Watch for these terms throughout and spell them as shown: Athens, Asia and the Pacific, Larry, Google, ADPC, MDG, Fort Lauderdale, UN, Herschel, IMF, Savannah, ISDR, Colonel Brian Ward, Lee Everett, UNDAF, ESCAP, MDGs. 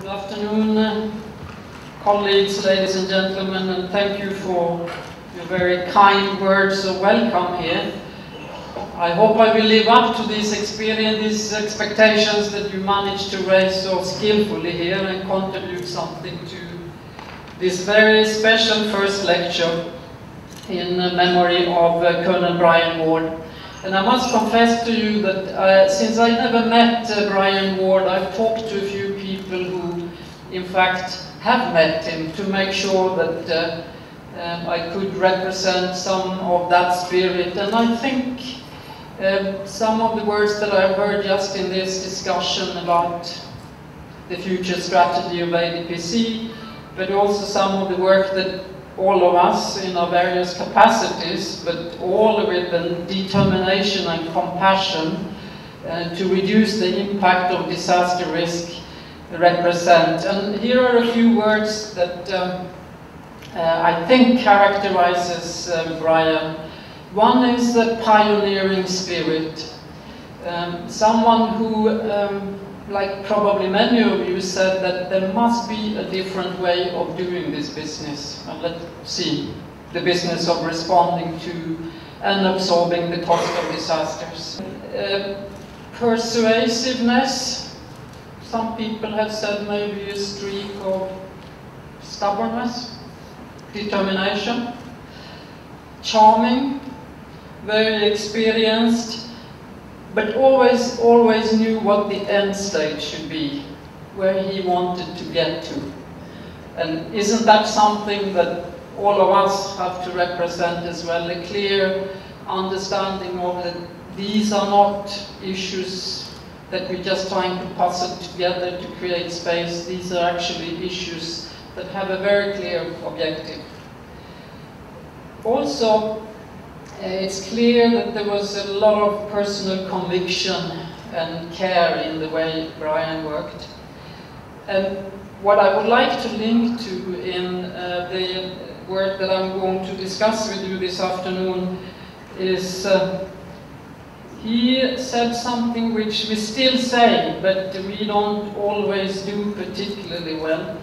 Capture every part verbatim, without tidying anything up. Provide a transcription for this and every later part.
Good afternoon, colleagues, ladies and gentlemen, and thank you for your very kind words of welcome here. I hope I will live up to these experience, these expectations that you managed to raise so skillfully here and contribute something to this very special first lecture in memory of uh, Colonel Brian Ward. And I must confess to you that uh, since I never met uh, Brian Ward, I've talked to a few people who in fact have met him to make sure that uh, um, I could represent some of that spirit. And I think Um, some of the words that I've heard just in this discussion about the future strategy of A D P C, but also some of the work that all of us in our various capacities, but all with the determination and compassion uh, to reduce the impact of disaster risk represent. And here are a few words that um, uh, I think characterizes um, Brian. One is the pioneering spirit. Um, someone who, um, like probably many of you, said that there must be a different way of doing this business. And let's see, the business of responding to and absorbing the cost of disasters. Uh, persuasiveness. Some people have said maybe a streak of stubbornness, determination. Charming. Very experienced, but always, always knew what the end state should be, where he wanted to get to. And isn't that something that all of us have to represent as well? A clear understanding of that these are not issues that we're just trying to puzzle together to create space. These are actually issues that have a very clear objective. Also, it's clear that there was a lot of personal conviction and care in the way Brian worked. And what I would like to link to in uh, the work that I'm going to discuss with you this afternoon is uh, he said something which we still say, but we don't always do particularly well.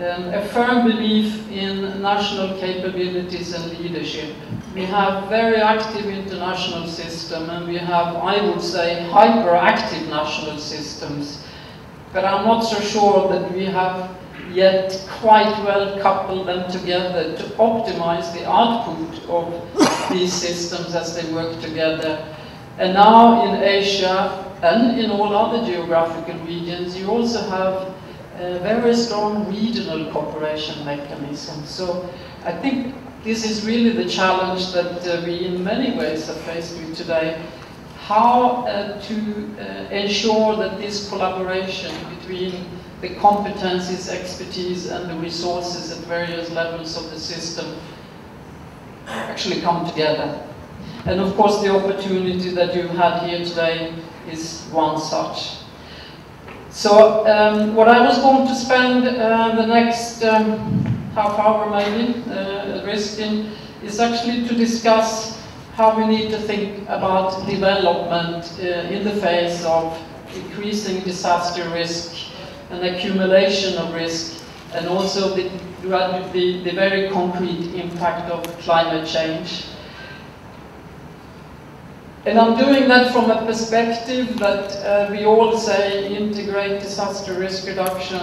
Um, a firm belief in national capabilities and leadership. We have very active international system, and we have, I would say, hyperactive national systems. But I'm not so sure that we have yet quite well coupled them together to optimize the output of these systems as they work together. And now in Asia and in all other geographical regions, you also have a very strong regional cooperation mechanism. So I think this is really the challenge that uh, we in many ways are faced with today. How uh, to uh, ensure that this collaboration between the competencies, expertise and the resources at various levels of the system actually come together. And of course the opportunity that you had here today is one such. So um, what I was going to spend uh, the next um, half hour maybe uh, risking is actually to discuss how we need to think about development uh, in the face of increasing disaster risk and accumulation of risk, and also the, the, the very concrete impact of climate change. And I'm doing that from a perspective that uh, we all say integrate disaster risk reduction,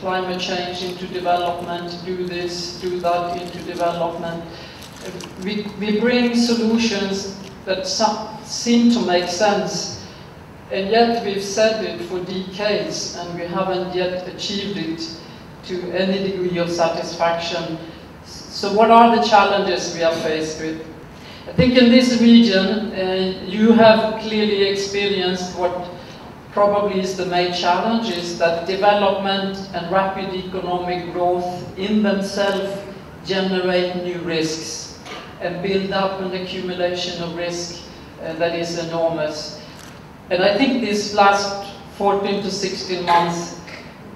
climate change into development, do this, do that into development. We, we bring solutions that seem to make sense, and yet we've said it for decades and we haven't yet achieved it to any degree of satisfaction. So what are the challenges we are faced with? I think in this region, uh, you have clearly experienced what probably is the main challenge, is that development and rapid economic growth in themselves generate new risks and build up an accumulation of risk uh, that is enormous. And I think this last fourteen to sixteen months,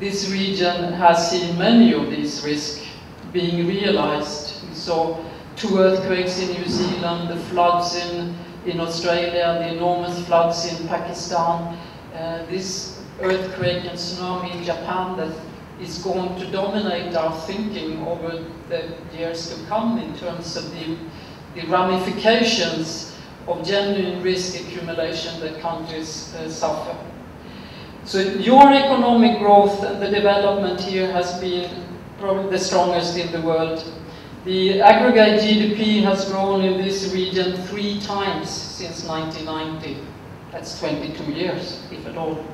this region has seen many of these risks being realized. So, two earthquakes in New Zealand, the floods in, in Australia, the enormous floods in Pakistan, uh, this earthquake and tsunami in Japan that is going to dominate our thinking over the years to come in terms of the, the ramifications of genuine risk accumulation that countries uh, suffer. So your economic growth and the development here has been probably the strongest in the world. The aggregate G D P has grown in this region three times since nineteen ninety. That's twenty-two years, if at all.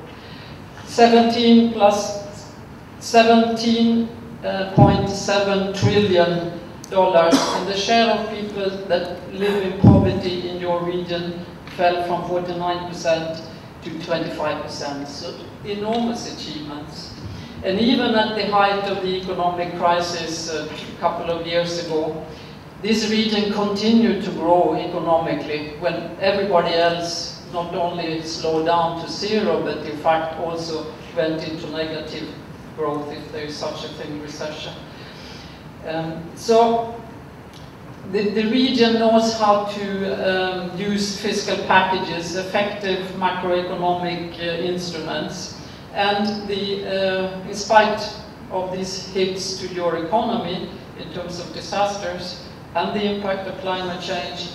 seventeen plus seventeen point seven trillion dollars, and the share of people that live in poverty in your region fell from forty-nine percent to twenty-five percent. So enormous achievements. And even at the height of the economic crisis a couple of years ago, this region continued to grow economically when everybody else not only slowed down to zero, but in fact also went into negative growth, if there is such a thing, recession. Um, so the, the region knows how to um, use fiscal packages, effective macroeconomic uh, instruments. And the, uh, in spite of these hits to your economy in terms of disasters and the impact of climate change,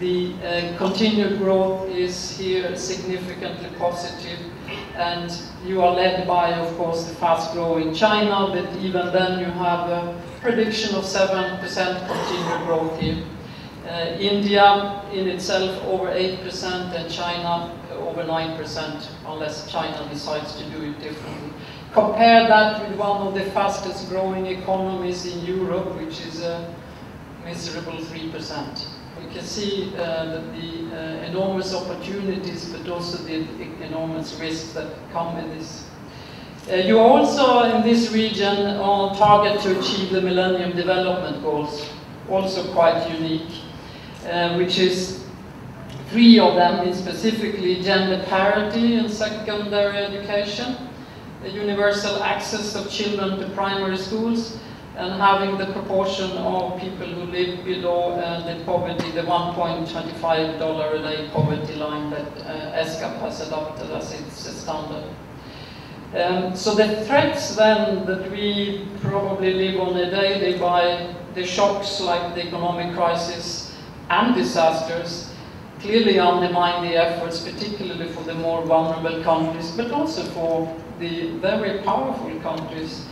the uh, continued growth is here significantly positive. And you are led by, of course, the fast-growing China, but even then you have a prediction of seven percent continued growth here. Uh, India in itself over eight percent and China over nine percent, unless China decides to do it differently. Compare that with one of the fastest growing economies in Europe, which is a miserable three percent. We can see uh, the uh, enormous opportunities, but also the enormous risks that come with this. Uh, you are also in this region on target to achieve the Millennium Development Goals, also quite unique, uh, which is three of them is specifically gender parity in secondary education, the universal access of children to primary schools, and having the proportion of people who live below uh, the poverty, the one point two five dollar a day poverty line that uh, ESCAP has adopted as its standard. Um, so the threats then that we probably live on a daily by the shocks like the economic crisis and disasters clearly undermine the efforts, particularly for the more vulnerable countries, but also for the very powerful countries.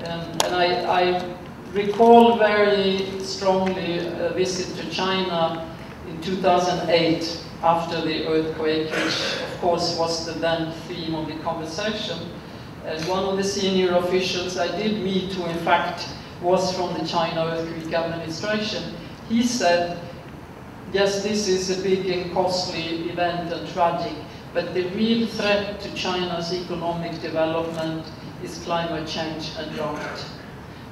Um, and I, I recall very strongly a visit to China in two thousand eight after the earthquake, which of course was the then theme of the conversation. As one of the senior officials I did meet, who in fact was from the China Earthquake Administration, he said, yes, this is a big and costly event and tragic, but the real threat to China's economic development is climate change and drought.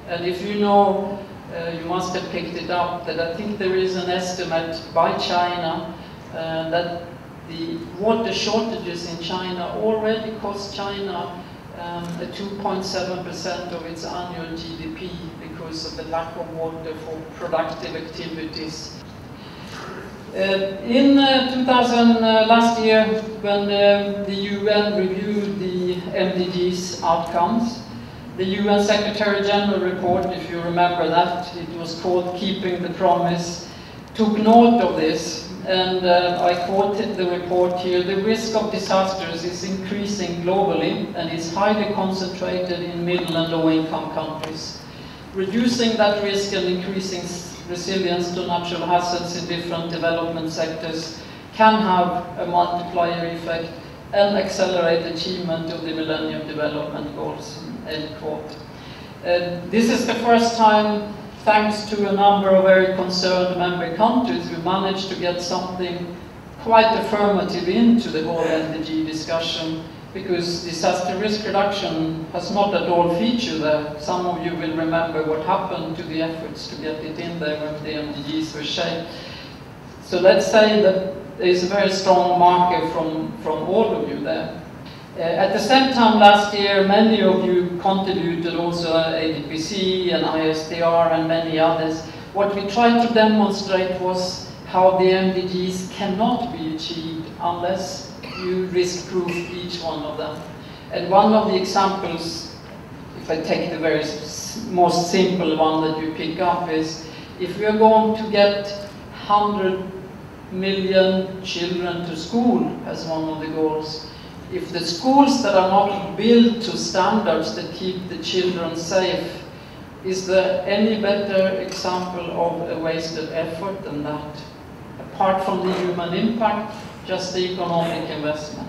And if you know, uh, you must have picked it up, that I think there is an estimate by China uh, that the water shortages in China already cost China um, the two point seven percent of its annual G D P because of the lack of water for productive activities. Uh, in uh, two thousand, uh, last year, when uh, the U N reviewed the M D Gs outcomes, the U N Secretary General report, if you remember that, it was called Keeping the Promise, took note of this, and uh, I quoted the report here, the risk of disasters is increasing globally and is highly concentrated in middle and low-income countries. Reducing that risk and increasing resilience to natural hazards in different development sectors can have a multiplier effect and accelerate achievement of the Millennium Development Goals, end quote. Uh, this is the first time, thanks to a number of very concerned member countries, we managed to get something quite affirmative into the whole M D G discussion, because disaster risk reduction has not at all featured there. Some of you will remember what happened to the efforts to get it in there when the M D Gs were shaped. So let's say that there is a very strong marker from, from all of you there. Uh, at the same time last year, many of you contributed also A D P C and I S D R and many others. What we tried to demonstrate was how the M D Gs cannot be achieved unless you risk-proof each one of them. And one of the examples, if if I take the very s most simple one that you pick up, is if we are going to get one hundred million children to school as one of the goals, if the schools that are not built to standards that keep the children safe, is there any better example of a wasted effort than that? Apart from the human impact, just the economic investment.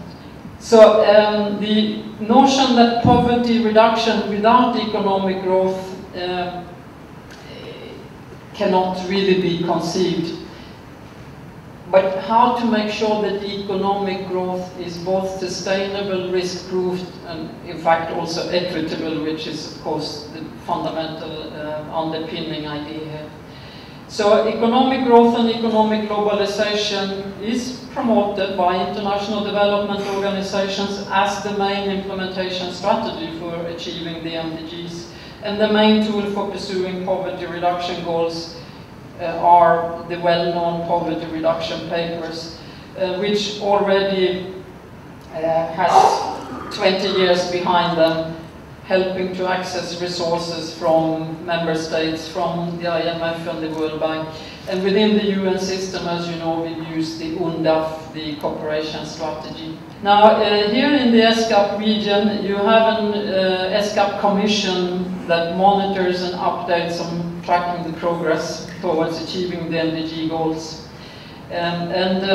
So um, the notion that poverty reduction without economic growth uh, cannot really be conceived. But how to make sure that economic growth is both sustainable, risk-proof, and in fact also equitable, which is of course the fundamental uh, underpinning idea here. So economic growth and economic globalization is promoted by international development organizations as the main implementation strategy for achieving the M D Gs, and the main tool for pursuing poverty reduction goals Uh, are the well-known poverty reduction papers, uh, which already uh, has twenty years behind them, helping to access resources from member states, from the I M F and the World Bank. And within the U N system, as you know, we use the UNDAF, the cooperation strategy. Now, uh, here in the ESCAP region, you have an uh, ESCAP commission that monitors and updates on tracking the progress towards achieving the M D G goals. Um, and uh,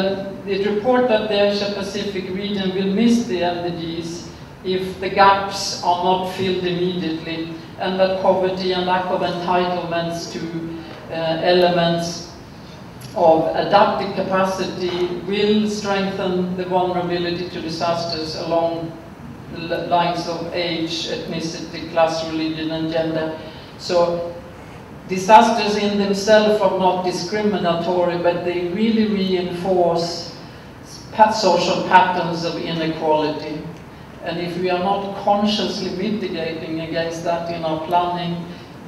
it reports that the Asia-Pacific region will miss the M D Gs if the gaps are not filled immediately, and that poverty and lack of entitlements to uh, elements of adaptive capacity will strengthen the vulnerability to disasters along the lines of age, ethnicity, class, religion, and gender. So disasters in themselves are not discriminatory, but they really reinforce social patterns of inequality. And if we are not consciously mitigating against that in our planning,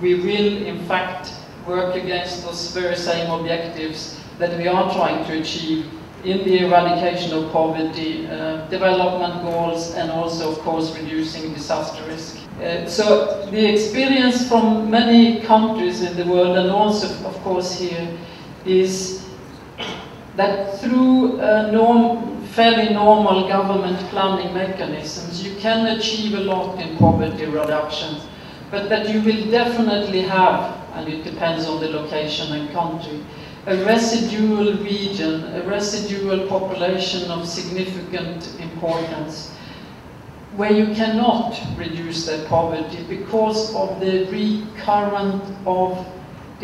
we will in fact work against those very same objectives that we are trying to achieve in the eradication of poverty, uh, development goals, and also of course reducing disaster risk. Uh, so the experience from many countries in the world, and also of course here, is that through uh, norm, fairly normal government planning mechanisms, you can achieve a lot in poverty reduction, but that you will definitely have, and it depends on the location and country, a residual region, a residual population of significant importance, where you cannot reduce their poverty because of the recurrent of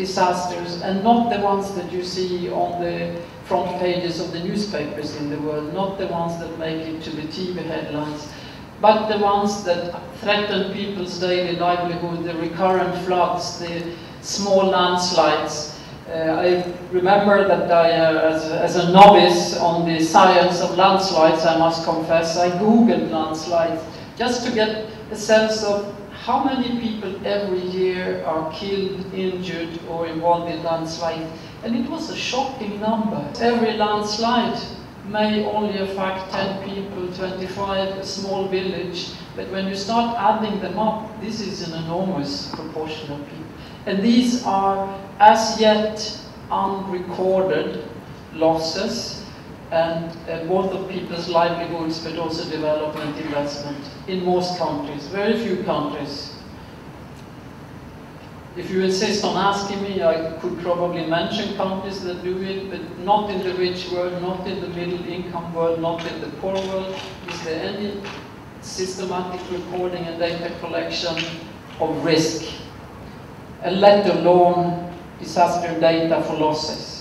disasters, and not the ones that you see on the front pages of the newspapers in the world, not the ones that make it to the T V headlines, but the ones that threaten people's daily livelihood, the recurrent floods, the small landslides. Uh, I remember that I, uh, as, as a novice on the science of landslides, I must confess, I googled landslides just to get a sense of how many people every year are killed, injured, or involved in landslides. And it was a shocking number. Every landslide may only affect ten people, twenty-five, a small village. But when you start adding them up, this is an enormous proportion of people. And these are as yet unrecorded losses, and uh, both of people's livelihoods, but also development investment in most countries, very few countries. If you insist on asking me, I could probably mention countries that do it, but not in the rich world, not in the middle income world, not in the poor world. Is there any systematic recording and data collection of risk, and let alone disaster data for losses?